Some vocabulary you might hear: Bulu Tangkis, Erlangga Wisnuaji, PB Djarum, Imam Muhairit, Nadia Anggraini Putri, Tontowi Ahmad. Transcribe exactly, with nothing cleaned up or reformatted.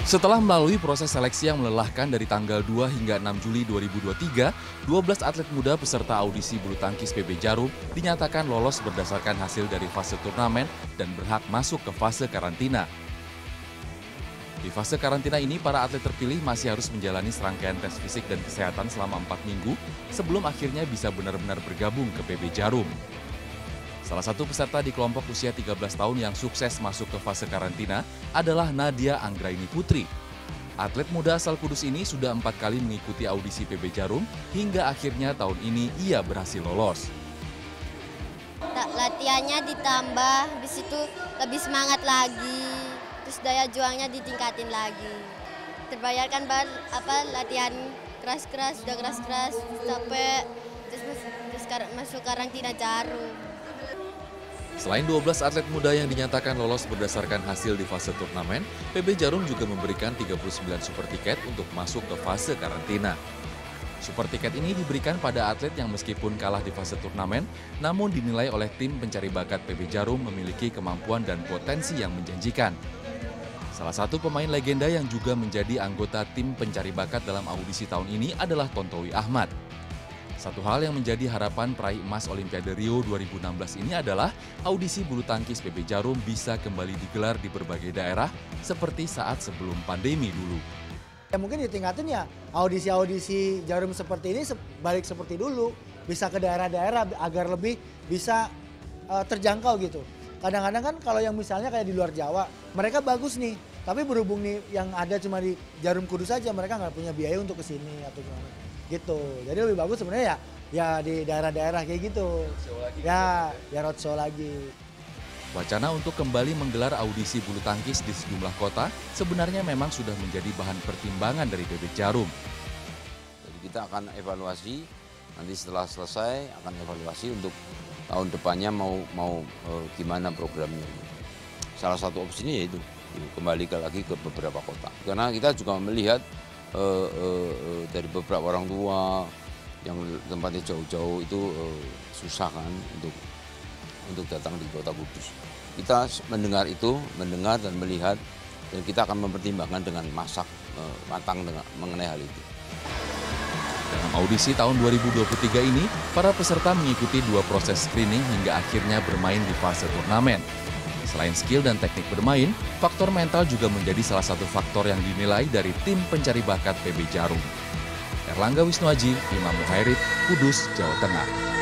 Setelah melalui proses seleksi yang melelahkan dari tanggal dua hingga enam Juli dua ribu dua puluh tiga, dua belas atlet muda peserta audisi bulu tangkis P B Djarum dinyatakan lolos berdasarkan hasil dari fase turnamen dan berhak masuk ke fase karantina. Di fase karantina ini, para atlet terpilih masih harus menjalani serangkaian tes fisik dan kesehatan selama empat minggu sebelum akhirnya bisa benar-benar bergabung ke P B Djarum. Salah satu peserta di kelompok usia tiga belas tahun yang sukses masuk ke fase karantina adalah Nadia Anggraini Putri. Atlet muda asal Kudus ini sudah empat kali mengikuti audisi P B Djarum hingga akhirnya tahun ini ia berhasil lolos. Latihannya ditambah, habis itu lebih semangat lagi, terus daya juangnya ditingkatin lagi. Terbayarkan banget apa latihan keras-keras, udah keras-keras, capek, terus, terus masuk karantina Djarum. Selain dua belas atlet muda yang dinyatakan lolos berdasarkan hasil di fase turnamen, P B Djarum juga memberikan tiga puluh sembilan super tiket untuk masuk ke fase karantina. Super tiket ini diberikan pada atlet yang meskipun kalah di fase turnamen, namun dinilai oleh tim pencari bakat P B Djarum memiliki kemampuan dan potensi yang menjanjikan. Salah satu pemain legenda yang juga menjadi anggota tim pencari bakat dalam audisi tahun ini adalah Tontowi Ahmad. Satu hal yang menjadi harapan peraih emas Olimpiade Rio dua ribu enam belas ini adalah audisi bulu tangkis P B Djarum bisa kembali digelar di berbagai daerah seperti saat sebelum pandemi dulu. Ya mungkin ditingkatin ya audisi-audisi Djarum seperti ini balik seperti dulu, bisa ke daerah-daerah agar lebih bisa uh, terjangkau gitu. Kadang-kadang kan kalau yang misalnya kayak di luar Jawa, mereka bagus nih, tapi berhubung nih yang ada cuma di Djarum Kudus aja, mereka nggak punya biaya untuk kesini atau gimana. Gitu, jadi lebih bagus sebenarnya ya, ya di daerah-daerah kayak gitu, ya, ya roadshow lagi. Wacana untuk kembali menggelar audisi bulu tangkis di sejumlah kota sebenarnya memang sudah menjadi bahan pertimbangan dari P B Djarum. Jadi kita akan evaluasi, nanti setelah selesai akan evaluasi untuk tahun depannya mau mau eh, gimana programnya. Salah satu opsinya yaitu kembali lagi ke beberapa kota, karena kita juga melihat Uh, uh, uh, dari beberapa orang tua yang tempatnya jauh-jauh itu uh, susah kan untuk untuk datang di Kota Kudus. Kita mendengar itu, mendengar dan melihat, dan kita akan mempertimbangkan dengan masak uh, matang dengan mengenai hal itu. Dalam audisi tahun dua ribu dua puluh tiga ini, para peserta mengikuti dua proses screening hingga akhirnya bermain di fase turnamen. Selain skill dan teknik bermain, faktor mental juga menjadi salah satu faktor yang dinilai dari tim pencari bakat P B Djarum. Erlangga Wisnuaji, Imam Muhairit, Kudus, Jawa Tengah.